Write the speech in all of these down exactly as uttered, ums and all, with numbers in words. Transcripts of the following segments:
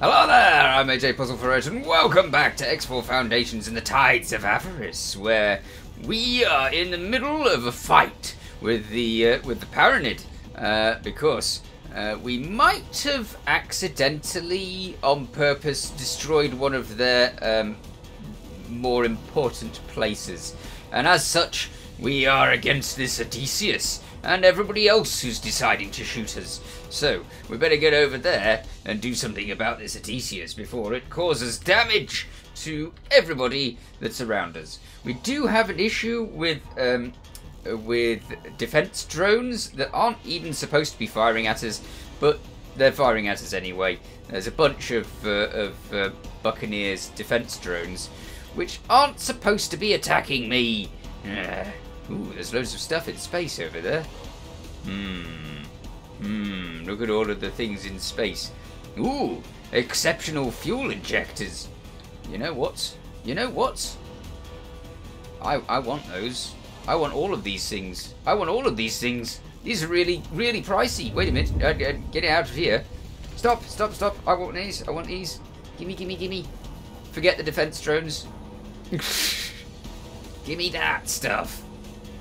Hello there, I'm A J Puzzle Ferret, and welcome back to X four Foundations in the Tides of Avarice, where we are in the middle of a fight with the uh, with the Paranid, uh, because uh, we might have accidentally, on purpose, destroyed one of their um, more important places, and as such, we are against this Odysseus and everybody else who's deciding to shoot us. So, we better get over there and do something about this Odysseus before it causes damage to everybody that's around us. We do have an issue with um, with defense drones that aren't even supposed to be firing at us, but they're firing at us anyway. There's a bunch of, uh, of uh, Buccaneers defense drones which aren't supposed to be attacking me. Uh, Ooh, there's loads of stuff in space over there. Hmm. Hmm. Look at all of the things in space. Ooh, exceptional fuel injectors. You know what? You know what? I I want those. I want all of these things. I want all of these things. These are really, really pricey. Wait a minute. Uh, uh, get it out of here. Stop, stop, stop. I want these. I want these. Gimme, gimme, gimme. Forget the defense drones. Gimme that stuff.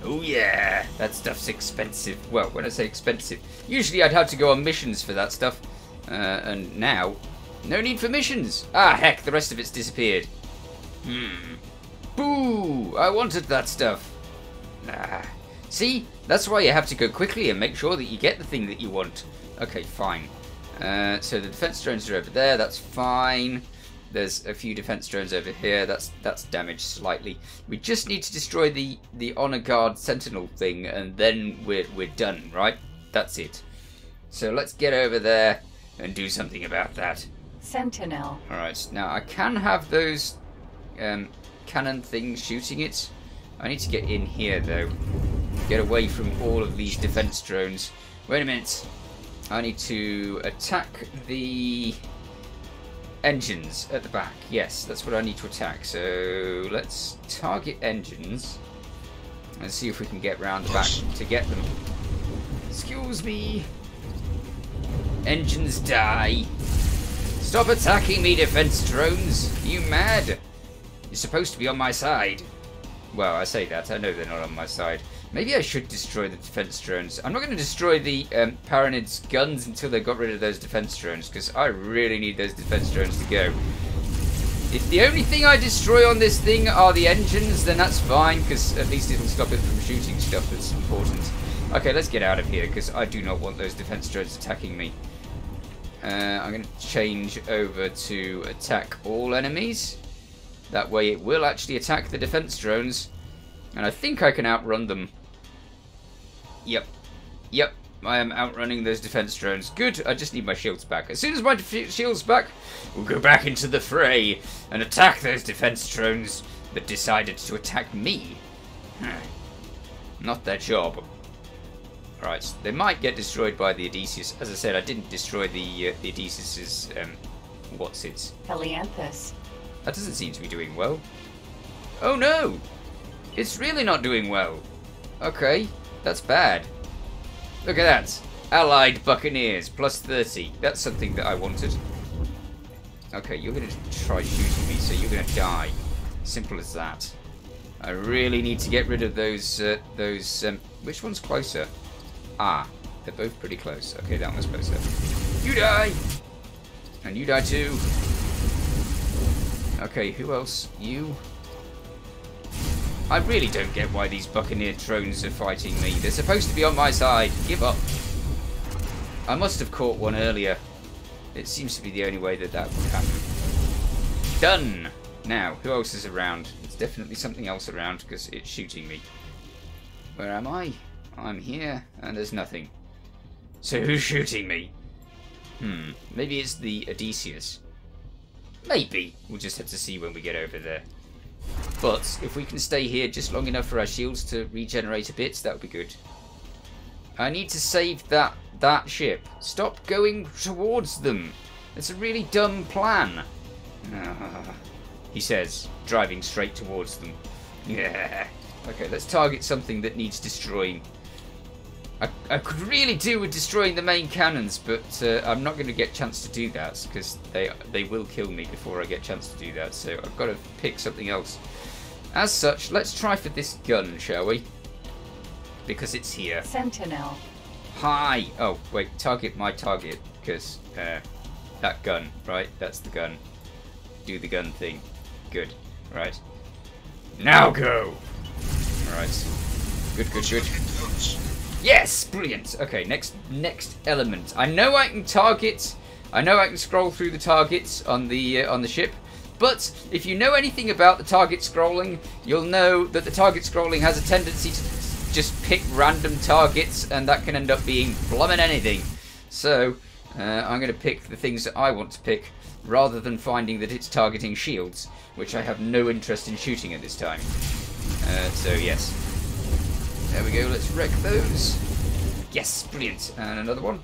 Oh yeah, that stuff's expensive. Well, when I say expensive, usually I'd have to go on missions for that stuff. Uh, and now, no need for missions. Ah, heck, the rest of it's disappeared. Hmm. Boo! I wanted that stuff. Ah. See? That's why you have to go quickly and make sure that you get the thing that you want. Okay, fine. Uh, so the defense drones are over there. That's fine. There's a few defense drones over here. That's that's damaged slightly. We just need to destroy the the honor guard sentinel thing, and then we're we're done, right? That's it. So let's get over there and do something about that. Sentinel. All right. Now I can have those um, cannon things shooting it. I need to get in here though. Get away from all of these defense drones. Wait a minute. I need to attack the engines at the back. Yes, that's what I need to attack. So let's target engines and see if we can get round the back to get them. Excuse me. Engines die. Stop attacking me, defense drones. Are you mad? You're supposed to be on my side. Well, I say that. I know they're not on my side. Maybe I should destroy the defense drones. I'm not going to destroy the um, Paranid's guns until they got rid of those defense drones, because I really need those defense drones to go. If the only thing I destroy on this thing are the engines, then that's fine, because at least it'll stop it from shooting stuff that's important. Okay, let's get out of here, because I do not want those defense drones attacking me. Uh, I'm going to change over to attack all enemies. That way it will actually attack the defense drones. And I think I can outrun them. Yep. Yep. I am outrunning those defense drones. Good. I just need my shields back. As soon as my shield's back, we'll go back into the fray and attack those defense drones that decided to attack me. Not their job. Right. They might get destroyed by the Odysseus. As I said, I didn't destroy the, uh, the Odysseus's... Um, what's it? Helianthus. That doesn't seem to be doing well. Oh no! It's really not doing well. Okay, that's bad. Look at that. Allied Buccaneers, plus thirty. That's something that I wanted. Okay, you're going to try shooting me, so you're going to die. Simple as that. I really need to get rid of those... Uh, those. Um, which one's closer? Ah, they're both pretty close. Okay, that one's closer. You die! And you die too. Okay, who else? You... I really don't get why these Buccaneer drones are fighting me. They're supposed to be on my side. Give up. I must have caught one earlier. It seems to be the only way that that would happen. Done. Now, who else is around? There's definitely something else around because it's shooting me. Where am I? I'm here and there's nothing. So who's shooting me? Hmm. Maybe it's the Odysseus. Maybe. We'll just have to see when we get over there. But if we can stay here just long enough for our shields to regenerate a bit, that would be good. I need to save that that ship. Stop going towards them. It's a really dumb plan. Uh, he says, driving straight towards them. Yeah. Okay, let's target something that needs destroying. I, I could really do with destroying the main cannons, but uh, I'm not going to get a chance to do that because they they will kill me before I get a chance to do that. So I've got to pick something else. As such, let's try for this gun, shall we? Because it's here. Sentinel. Hi. Oh wait, target my target because uh, that gun, right? That's the gun. Do the gun thing. Good. Right. Now go. Right. Good. Good. Good. Yes, brilliant. Okay, next next element. I know I can target. I know I can scroll through the targets on the uh, on the ship. But if you know anything about the target scrolling, you'll know that the target scrolling has a tendency to just pick random targets, and that can end up being blummin' anything. So uh, I'm going to pick the things that I want to pick, rather than finding that it's targeting shields, which I have no interest in shooting at this time. Uh, so yes. There we go, let's wreck those. Yes, brilliant. And another one.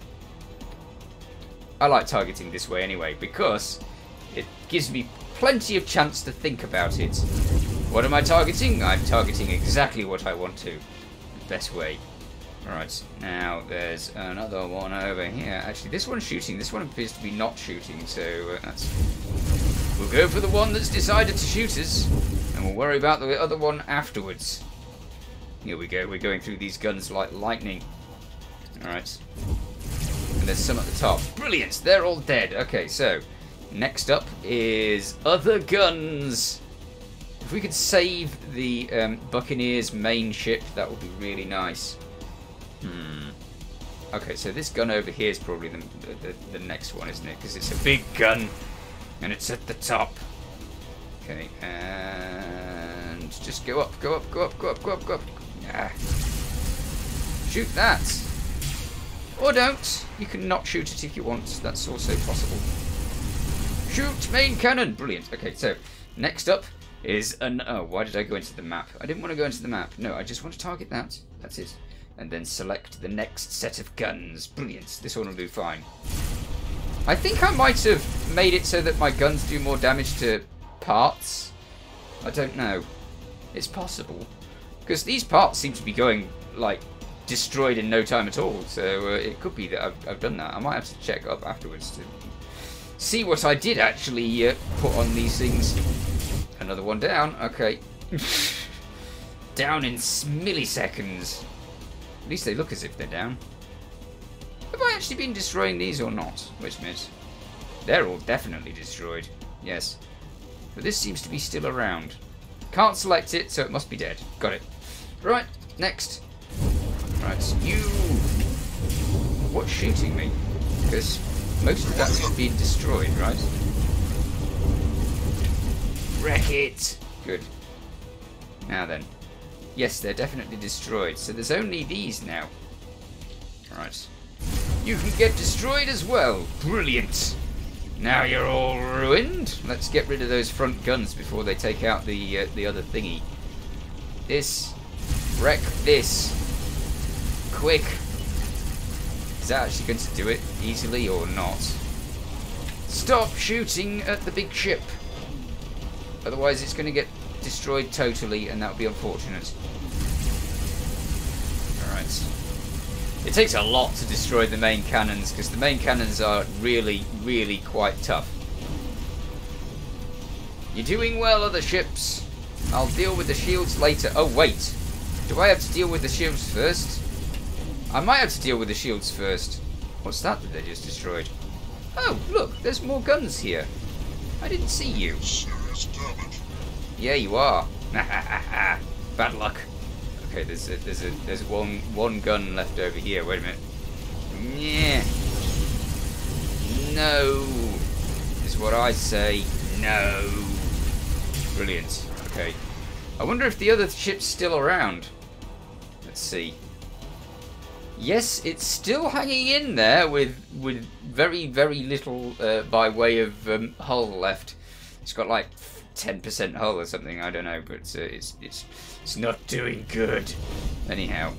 I like targeting this way anyway, because it gives me plenty of chance to think about it. What am I targeting? I'm targeting exactly what I want to. Best way. Alright, now there's another one over here. Actually, this one's shooting. This one appears to be not shooting, so uh, that's... We'll go for the one that's decided to shoot us, and we'll worry about the other one afterwards. Here we go, we're going through these guns like lightning. Alright. And there's some at the top. Brilliant! They're all dead. Okay, so, next up is other guns. If we could save the um, Buccaneers main ship, that would be really nice. Hmm. Okay, so this gun over here is probably the, the, the next one, isn't it? Because it's a big gun, and it's at the top. Okay, and just go up, go up, go up, go up, go up, go up. Ah. Shoot that, or don't. You can not shoot it if you want. That's also possible. Shoot main cannon. Brilliant. Okay, so next up is an. Oh, why did I go into the map? I didn't want to go into the map. No, I just want to target that. That's it. And then select the next set of guns. Brilliant. This one will do fine. I think I might have made it so that my guns do more damage to parts. I don't know. It's possible. Because these parts seem to be going, like, destroyed in no time at all. So uh, it could be that I've, I've done that. I might have to check up afterwards to see what I did actually uh, put on these things. Another one down. Okay. Down in milliseconds. At least they look as if they're down. Have I actually been destroying these or not? Wait a minute. They're all definitely destroyed. Yes. But this seems to be still around. Can't select it, so it must be dead. Got it. Right, next. Right, so you... What's shooting me? Because most of that's been destroyed, right? Wreck it! Good. Now then. Yes, they're definitely destroyed. So there's only these now. Right. You can get destroyed as well. Brilliant. Now you're all ruined. Let's get rid of those front guns before they take out the uh, the other thingy. This. Wreck this. Quick. Is that actually going to do it easily or not? Stop shooting at the big ship. Otherwise it's going to get... destroyed totally, and that would be unfortunate. Alright. It takes a lot to destroy the main cannons, because the main cannons are really, really quite tough. You're doing well, other ships. I'll deal with the shields later. Oh, wait. Do I have to deal with the shields first? I might have to deal with the shields first. What's that that they just destroyed? Oh, look, there's more guns here. I didn't see you. Serious damage. Yeah, you are. Bad luck. Okay, there's a, there's a, there's one one gun left over here. Wait a minute. Yeah. No. Is what I say. No. Brilliant. Okay. I wonder if the other ship's still around. Let's see. Yes, it's still hanging in there with with very very little uh, by way of um, hull left. It's got like ten percent hull or something, I don't know, but uh, it's it's it's not doing good. Anyhow,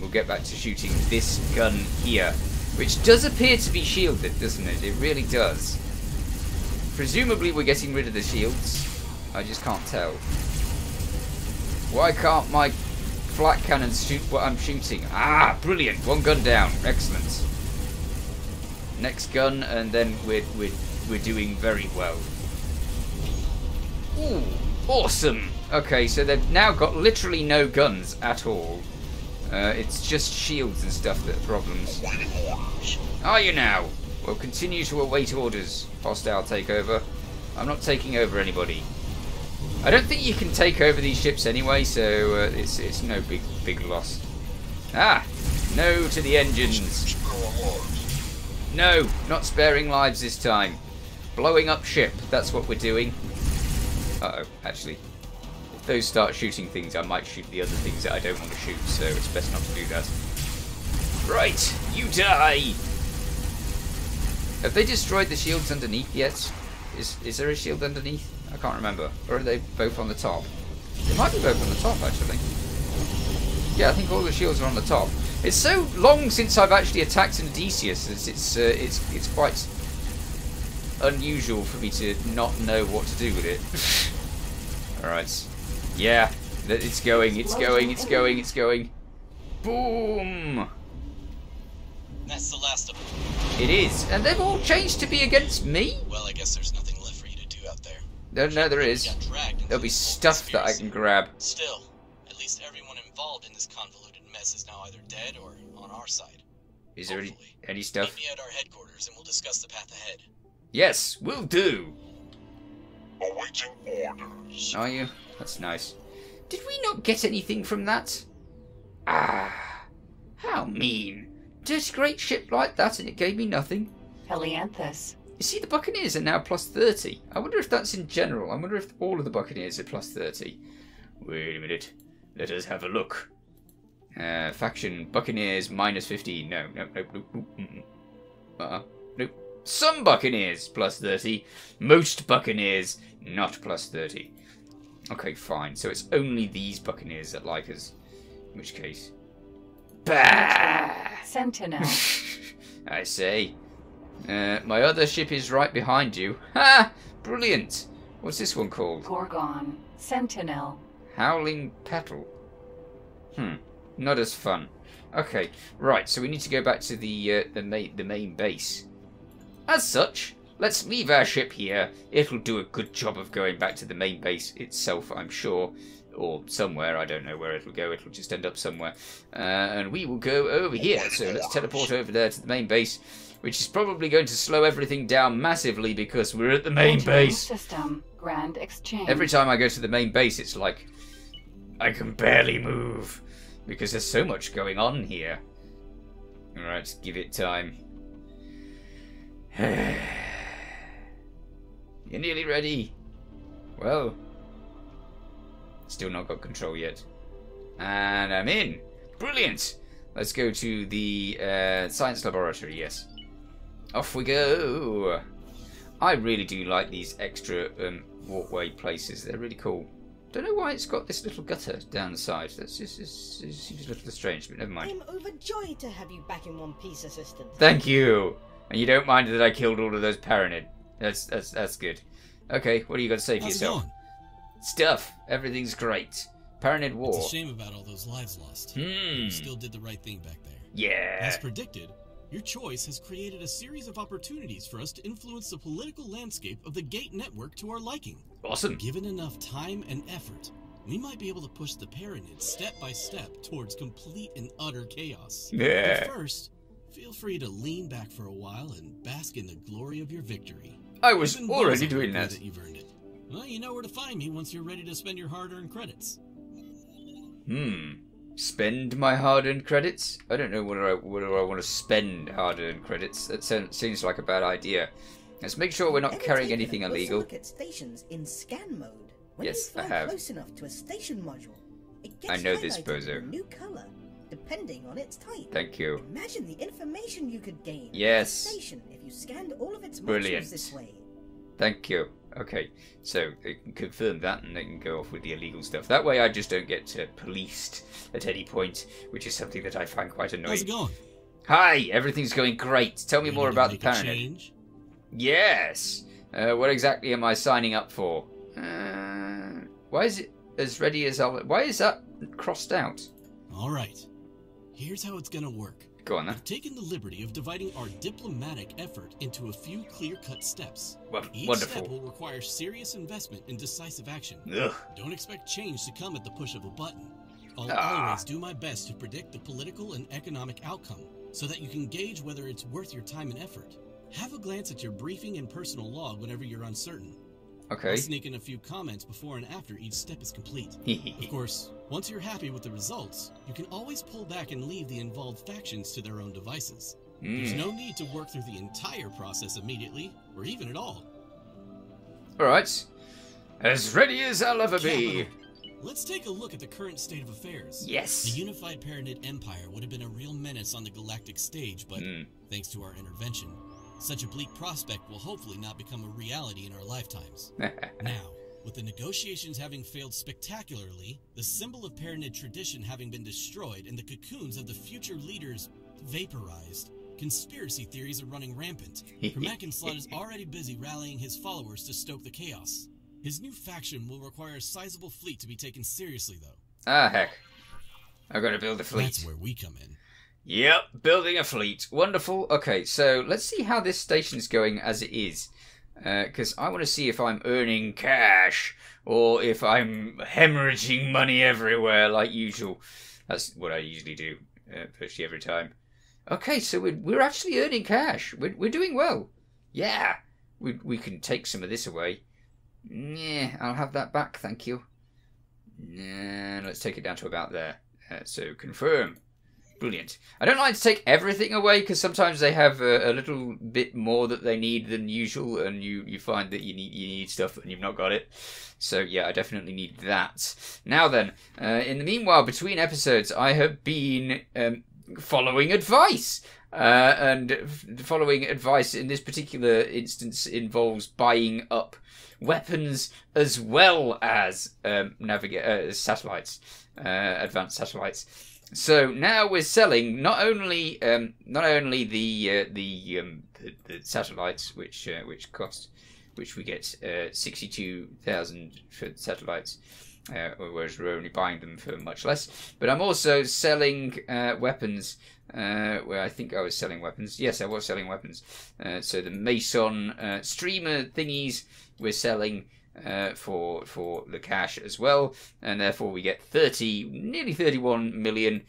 we'll get back to shooting this gun here, which does appear to be shielded, doesn't it? It really does. Presumably we're getting rid of the shields. I just can't tell. Why can't my flat cannon shoot what I'm shooting. Ah, brilliant. One gun down. Excellent. Next gun, and then we're, we're, we're doing very well. Ooh, awesome. Okay, so they've now got literally no guns at all. Uh, it's just shields and stuff that are problems. Are you now? Well, continue to await orders. Hostile takeover. I'm not taking over anybody. I don't think you can take over these ships anyway, so uh, it's it's no big big loss. Ah, no to the engines. No, not sparing lives this time. Blowing up ship. That's what we're doing. Uh oh, actually, if those start shooting things, I might shoot the other things that I don't want to shoot. So it's best not to do that. Right, you die. Have they destroyed the shields underneath yet? Is is there a shield underneath? I can't remember. Or are they both on the top? They might be both on the top, actually. Yeah, I think all the shields are on the top. It's so long since I've actually attacked an Odysseus. It's it's, uh, it's it's quite unusual for me to not know what to do with it. All right. Yeah, it's going. It's going. It's going. It's going. Boom. That's the last of them. It is, and they've all changed to be against me. Well, I guess there's nothing left for you to do out there. No, no, there is. There'll be stuff that I can grab. Still, at least everyone involved in this convoluted mess is now either dead or on our side. Is there any, any stuff? Meet me at our headquarters, and we'll discuss the path ahead. Yes, we'll do. Awaiting orders. Are you? That's nice. Did we not get anything from that? Ah, how mean. Just a great ship like that, and it gave me nothing. Helianthus. You see, the Buccaneers are now plus thirty. I wonder if that's in general. I wonder if all of the Buccaneers are plus thirty. Wait a minute. Let us have a look. Uh, faction Buccaneers minus fifteen. No, no, no, no, no, no. Uh-uh. Nope. Some Buccaneers plus thirty. Most Buccaneers not plus thirty. Okay, fine. So it's only these Buccaneers that like us. In which case... Bah! Sentinel. I say. Uh, my other ship is right behind you. Ha! Brilliant! What's this one called? Gorgon Sentinel. Howling Petal. Hmm. Not as fun. Okay. Right. So we need to go back to the uh, the main the main base. As such, let's leave our ship here. It'll do a good job of going back to the main base itself, I'm sure. Or somewhere, I don't know where it'll go, it'll just end up somewhere. Uh, and we will go over here, so let's teleport over there to the main base, which is probably going to slow everything down massively because we're at the main base. System. Grand exchange. Every time I go to the main base, it's like, I can barely move, because there's so much going on here. Alright, give it time. You're nearly ready. Well... Still not got control yet. And I'm in. Brilliant. Let's go to the uh, science laboratory, yes. Off we go. I really do like these extra um, walkway places. They're really cool. Don't know why it's got this little gutter down the side. That's just, it's, it seems a little strange, but never mind. I'm overjoyed to have you back in one piece, assistant. Thank you. And you don't mind that I killed all of those Paranid. That's, that's, that's good. Okay, what do you got to say for yourself? Stuff. Everything's great. Paranid War. It's a shame about all those lives lost. Hmm. Still did the right thing back there. Yeah. As predicted, your choice has created a series of opportunities for us to influence the political landscape of the Gate Network to our liking. Awesome. Given enough time and effort, we might be able to push the Paranid step by step towards complete and utter chaos. Yeah. But first, feel free to lean back for a while and bask in the glory of your victory. I was Even already doing that. that you've earned it. Well, you know where to find me once you're ready to spend your hard-earned credits. Hmm. Spend my hard-earned credits? I don't know whether I, whether I want to spend hard-earned credits. That seems like a bad idea. Let's make sure we're not carrying anything illegal. Look at stations in scan mode. When yes, you fly I have. Close enough to a station module, it gets I know this bozo. A new color, depending on its type. Thank you. Imagine the information you could gain. Yes. Station if you scanned all of its Brilliant. Modules this way. Thank you. Okay, so they can confirm that and they can go off with the illegal stuff. That way I just don't get uh, policed at any point, which is something that I find quite annoying. How's it going? Hi, everything's going great. Tell me more about the Paranid. Yes! Uh, what exactly am I signing up for? Uh, why is it as ready as I'll... Why is that crossed out? All right. Here's how it's going to work. Go on, then. I've taken the liberty of dividing our diplomatic effort into a few clear-cut steps. Well, Each wonderful. step will require serious investment and decisive action. Ugh. Don't expect change to come at the push of a button. I'll ah. always do my best to predict the political and economic outcome, so that you can gauge whether it's worth your time and effort. Have a glance at your briefing and personal log whenever you're uncertain. Okay. I'll sneak in a few comments before and after each step is complete. Of course, once you're happy with the results, you can always pull back and leave the involved factions to their own devices. Mm. There's no need to work through the entire process immediately, or even at all. Alright. As ready as I'll ever be. Let's take a look at the current state of affairs. Yes. The unified Paranid Empire would have been a real menace on the galactic stage, but mm. thanks to our intervention, such a bleak prospect will hopefully not become a reality in our lifetimes. Now, with the negotiations having failed spectacularly, the symbol of Paranid tradition having been destroyed, and the cocoons of the future leaders vaporized, conspiracy theories are running rampant. Kermatkinslaut is already busy rallying his followers to stoke the chaos. His new faction will require a sizable fleet to be taken seriously, though. Ah, heck. I've got to build a fleet. That's where we come in. Yep, building a fleet. Wonderful. Okay, so let's see how this station's going as it is. Because uh, I want to see if I'm earning cash or if I'm hemorrhaging money everywhere like usual. That's what I usually do, uh, virtually every time. Okay, so we're, we're actually earning cash. We're, we're doing well. Yeah, we, we can take some of this away. Yeah, I'll have that back, thank you. And let's take it down to about there. Uh, so, confirm. Brilliant. I don't like to take everything away, because sometimes they have a, a little bit more that they need than usual, and you, you find that you need, you need stuff and you've not got it. So, yeah, I definitely need that. Now then, uh, in the meanwhile, between episodes, I have been um, following advice. Uh, and f following advice in this particular instance involves buying up weapons as well as um, navigate uh, satellites, uh, advanced satellites. So now we're selling not only um, not only the uh, the, um, the the satellites, which uh, which cost, which we get uh, sixty-two thousand for satellites. Uh, whereas we're only buying them for much less. But I'm also selling uh, weapons, uh, where I think I was selling weapons. Yes, I was selling weapons. Uh, so the Mason uh, streamer thingies we're selling uh, for for the cash as well. And therefore we get thirty, nearly thirty-one million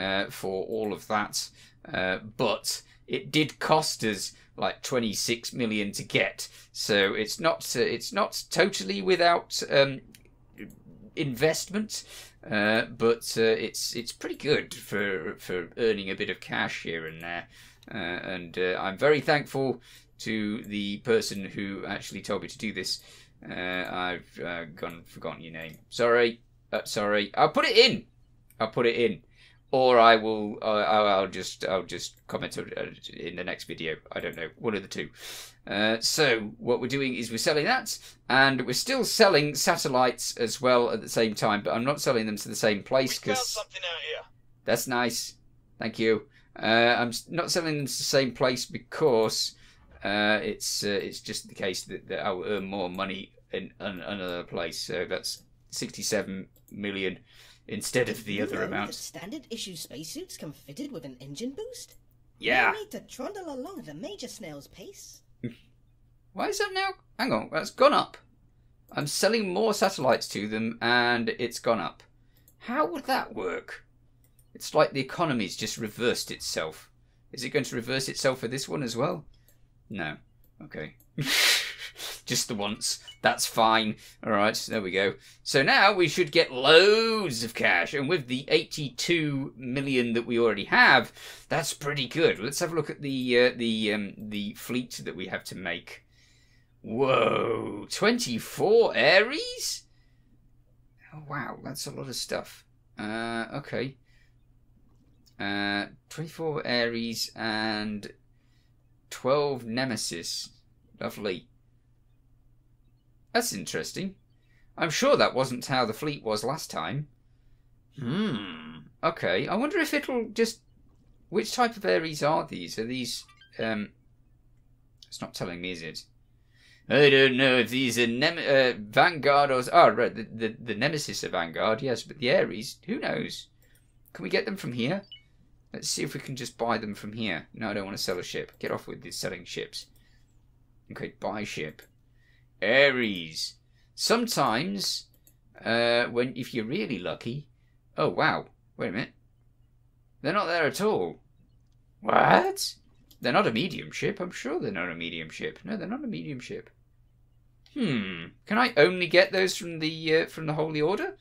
uh, for all of that. Uh, but it did cost us like twenty-six million to get. So it's not, uh, it's not totally without... Um, investment, uh, but uh, it's it's pretty good for for earning a bit of cash here and there, uh, and uh, I'm very thankful to the person who actually told me to do this. Uh, I've uh, gone forgotten your name. Sorry, uh, sorry. I'll put it in. I'll put it in, or I will. Uh, I'll just I'll just comment in the next video. I don't know. One of the two. Uh, so what we're doing is we're selling that, and we're still selling satellites as well at the same time, but I'm not selling them to the same place because that's nice. Thank you. Uh, I'm not selling them to the same place because uh, it's uh, it's just the case that, that I'll earn more money in, in another place. So that's sixty-seven million instead of the you other amount. Standard issue spacesuits come fitted with an engine boost. Yeah. You need to trundle along at a major snail's pace. Why is that now? Hang on, that's gone up. I'm selling more satellites to them and it's gone up. How would that work? It's like the economy's just reversed itself. Is it going to reverse itself for this one as well? No. Okay. Just the once. That's fine. All right, there we go. So now we should get loads of cash. And with the eighty-two million that we already have, that's pretty good. Let's have a look at the, uh, the, um, the fleet that we have to make. Whoa, twenty-four Ares? Oh, wow, that's a lot of stuff. Uh, okay. Uh, twenty-four Ares and twelve Nemesis. Lovely. That's interesting. I'm sure that wasn't how the fleet was last time. Hmm. Okay, I wonder if it'll just... Which type of Ares are these? Are these... Um... It's not telling me, is it? I don't know if these are Nem uh, Vanguard or... Oh, right, the, the, the Nemesis of Vanguard, yes, but the Ares, who knows? Can we get them from here? Let's see if we can just buy them from here. No, I don't want to sell a ship. Get off with these selling ships. Okay, buy ship. Ares. Sometimes, uh, when if you're really lucky... Oh, wow. Wait a minute. They're not there at all. What? They're not a medium ship. I'm sure they're not a medium ship. No, they're not a medium ship. Hmm. Can I only get those from the uh, from the Holy Order?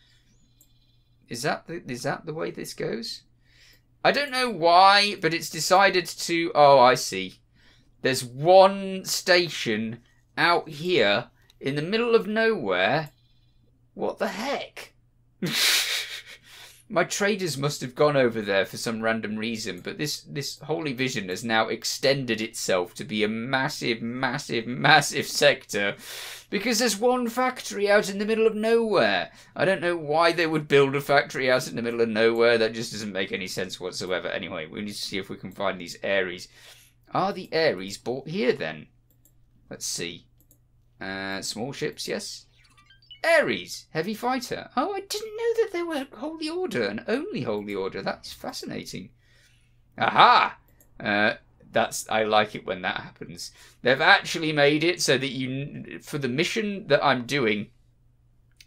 Is that the, is that the way this goes? I don't know why, but it's decided to... Oh, I see. There's one station out here in the middle of nowhere. What the heck? My traders must have gone over there for some random reason, but this, this Holy Vision has now extended itself to be a massive, massive, massive sector because there's one factory out in the middle of nowhere. I don't know why they would build a factory out in the middle of nowhere. That just doesn't make any sense whatsoever. Anyway, we need to see if we can find these Ares. Are the Ares bought here then? Let's see. Uh, small ships, yes. Ares, heavy fighter. Oh, I didn't know that they were Holy Order and only Holy Order. That's fascinating. Aha! Uh, that's I like it when that happens. They've actually made it so that you, for the mission that I'm doing,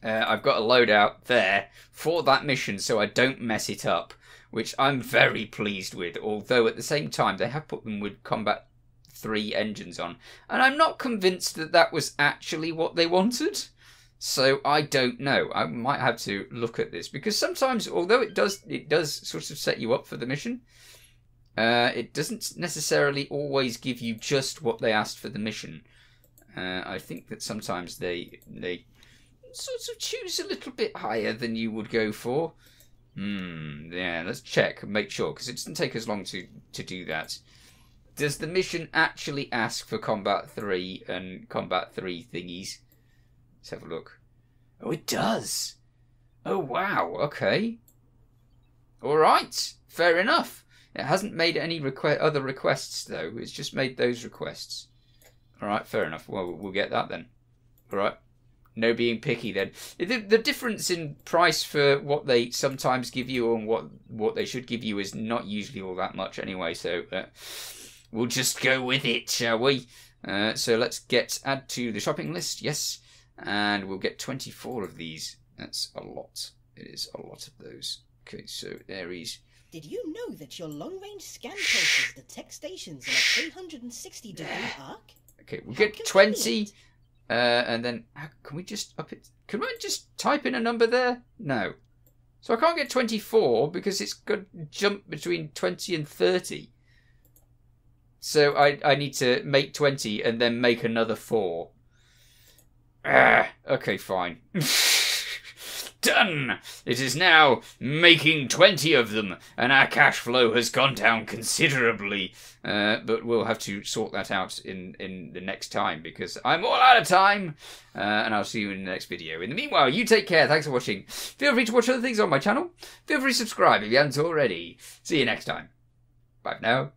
uh, I've got a loadout there for that mission, so I don't mess it up, which I'm very pleased with. Although at the same time, they have put them with combat three engines on, and I'm not convinced that that was actually what they wanted. So I don't know. I might have to look at this because sometimes, although it does it does sort of set you up for the mission, uh, it doesn't necessarily always give you just what they asked for the mission. Uh, I think that sometimes they they sort of choose a little bit higher than you would go for. Hmm. Yeah. Let's check and make sure because it doesn't take us long to to do that. Does the mission actually ask for combat three and combat three thingies? Let's have a look. Oh, it does. Oh, wow. Okay. All right. Fair enough. It hasn't made any requ other requests, though. It's just made those requests. All right. Fair enough. Well, we'll get that then. All right. No being picky then. The, the difference in price for what they sometimes give you and what, what they should give you is not usually all that much anyway. So uh, we'll just go with it, shall we? Uh, so let's get add to the shopping list. Yes. And we'll get twenty-four of these. That's a lot. It is a lot of those. Okay, so Ares. Did you know that your long-range scan pulses detect stations in a three hundred sixty degree arc? Okay, we'll get twenty. Uh, and then, how, can we just up it? Can I just type in a number there? No. So I can't get twenty-four because it's got to jump between twenty and thirty. So I, I need to make twenty and then make another four. Uh, okay, fine. Done! It is now making twenty of them, and our cash flow has gone down considerably. Uh, but we'll have to sort that out in, in the next time, because I'm all out of time, uh, and I'll see you in the next video. In the meanwhile, you take care. Thanks for watching. Feel free to watch other things on my channel. Feel free to subscribe if you haven't already. See you next time. Bye for now.